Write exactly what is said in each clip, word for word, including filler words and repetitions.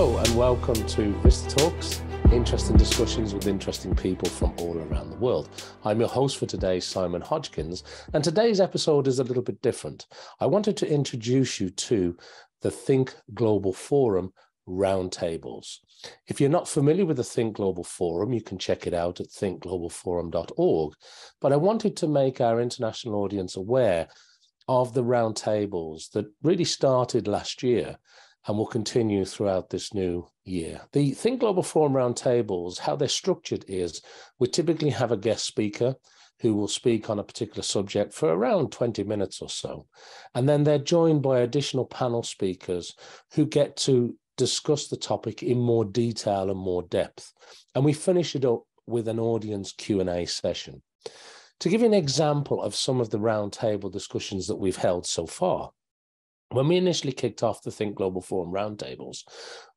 Hello and welcome to Vista Talks, interesting discussions with interesting people from all around the world. I'm your host for today, Simon Hodgkins, and today's episode is a little bit different. I wanted to introduce you to the Think Global Forum roundtables. If you're not familiar with the Think Global Forum, you can check it out at think global forum dot org, but I wanted to make our international audience aware of the roundtables that really started last year and will continue throughout this new year. The Think Global Forum Roundtables, how they're structured is, we typically have a guest speaker who will speak on a particular subject for around twenty minutes or so. And then they're joined by additional panel speakers who get to discuss the topic in more detail and more depth. And we finish it up with an audience Q and A session. To give you an example of some of the roundtable discussions that we've held so far, when we initially kicked off the Think Global Forum Roundtables,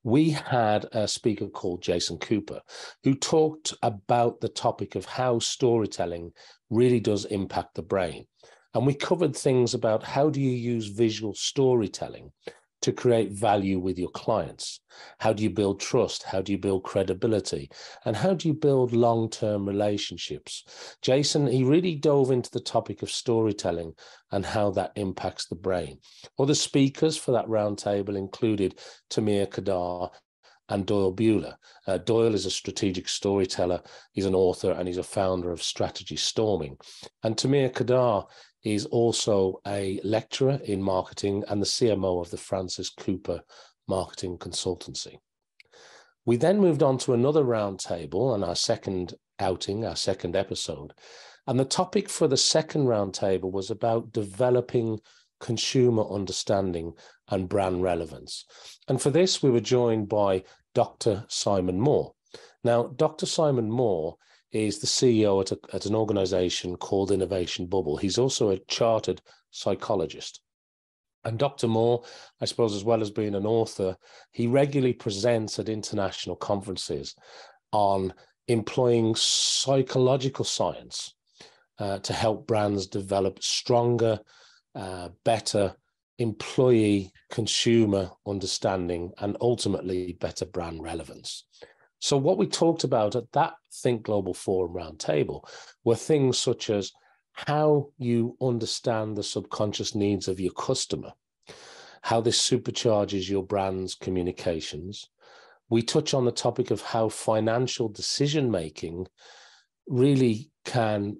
we had a speaker called Jason Cooper, who talked about the topic of how storytelling really does impact the brain. And we covered things about how do you use visual storytelling to create value with your clients? How do you build trust? How do you build credibility? And how do you build long-term relationships? Jason, he really dove into the topic of storytelling and how that impacts the brain. Other speakers for that roundtable included Tamir Kadar and Doyle Bueller. Uh, Doyle is a strategic storyteller. He's an author and he's a founder of Strategy Storming. And Tamir Kadar is also a lecturer in marketing and the C M O of the Francis Cooper Marketing Consultancy. We then moved on to another roundtable and our second outing, our second episode. And the topic for the second roundtable was about developing consumer understanding and brand relevance. And for this, we were joined by Doctor Simon Moore. Now, Doctor Simon Moore is the C E O at, a, at an organization called Innovation Bubble. He's also a chartered psychologist. And Doctor Moore, I suppose, as well as being an author, he regularly presents at international conferences on employing psychological science uh, to help brands develop stronger, uh, better employee consumer understanding and ultimately better brand relevance. So what we talked about at that Think Global Forum roundtable were things such as how you understand the subconscious needs of your customer, how this supercharges your brand's communications. We touch on the topic of how financial decision-making really can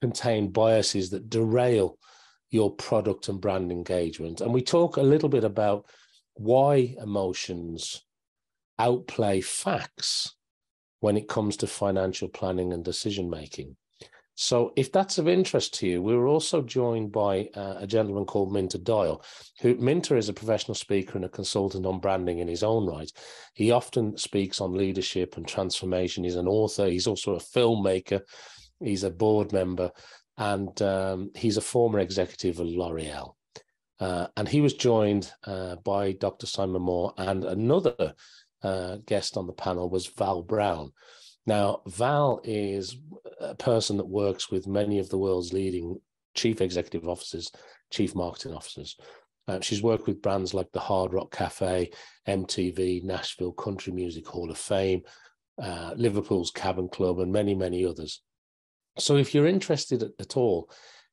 contain biases that derail your product and brand engagement. And we talk a little bit about why emotions outplay facts when it comes to financial planning and decision-making. So if that's of interest to you, we were also joined by uh, a gentleman called Minter Dial, who Minter is a professional speaker and a consultant on branding in his own right. He often speaks on leadership and transformation. He's an author. He's also a filmmaker. He's a board member, and um, he's a former executive of L'Oreal. Uh, and he was joined uh, by Doctor Simon Moore, and another Uh, guest on the panel was Val Brown. Now, Val is a person that works with many of the world's leading chief executive officers, chief marketing officers. Uh, she's worked with brands like the Hard Rock Cafe, M T V, Nashville Country Music Hall of Fame, uh, Liverpool's Cabin Club, and many, many others. So if you're interested at, at all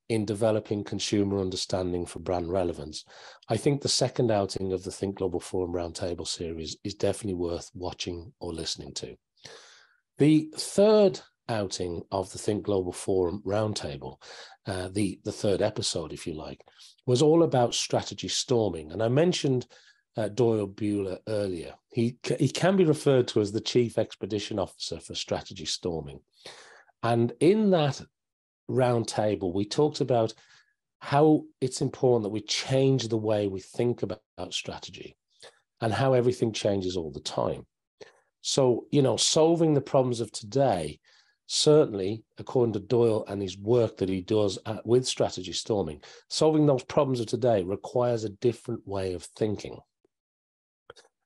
in developing consumer understanding for brand relevance, I think the second outing of the Think Global Forum Roundtable series is definitely worth watching or listening to. The third outing of the Think Global Forum Roundtable, uh, the, the third episode, if you like, was all about strategy storming. And I mentioned uh, Doyle Bueller earlier. He, he can be referred to as the Chief Expedition Officer for Strategy Storming. And in that roundtable, we talked about how it's important that we change the way we think about strategy and how everything changes all the time. So, you know, solving the problems of today, certainly, according to Doyle and his work that he does at, with strategy storming, solving those problems of today requires a different way of thinking,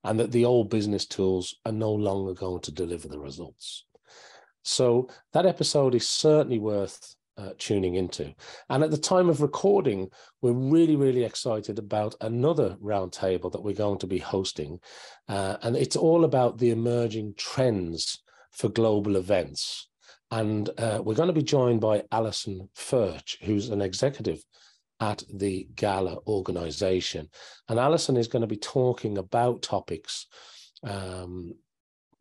and that the old business tools are no longer going to deliver the results. So that episode is certainly worth uh, tuning into. And at the time of recording, we're really, really excited about another roundtable that we're going to be hosting. Uh, and it's all about the emerging trends for global events. And uh, we're going to be joined by Alison Firch, who's an executive at the Gala organization. And Alison is going to be talking about topics um,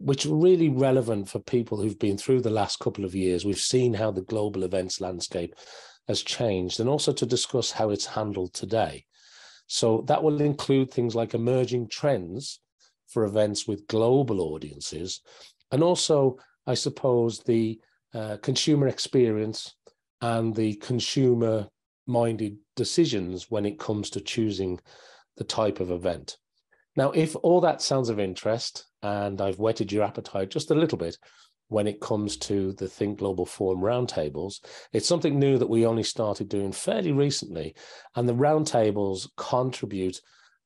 which are really relevant for people who've been through the last couple of years. We've seen how the global events landscape has changed, and also to discuss how it's handled today. So that will include things like emerging trends for events with global audiences, and also, I suppose, the uh, consumer experience and the consumer minded decisions when it comes to choosing the type of event. Now, if all that sounds of interest, and I've whetted your appetite just a little bit when it comes to the Think Global Forum roundtables, it's something new that we only started doing fairly recently, and the roundtables contribute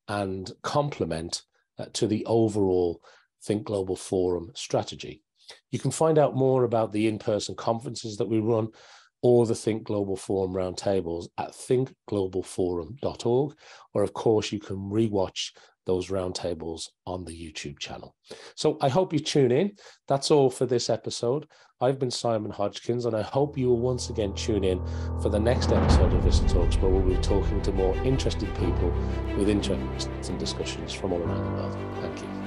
and complement uh, to the overall Think Global Forum strategy. You can find out more about the in-person conferences that we run or the Think Global Forum roundtables at think global forum dot org, or of course you can rewatch those roundtables on the YouTube channel. So I hope you tune in. That's all for this episode. I've been Simon Hodgkins, and I hope you will once again tune in for the next episode of Vista Talks, where we'll be talking to more interested people with interesting discussions from all around the world. Thank you.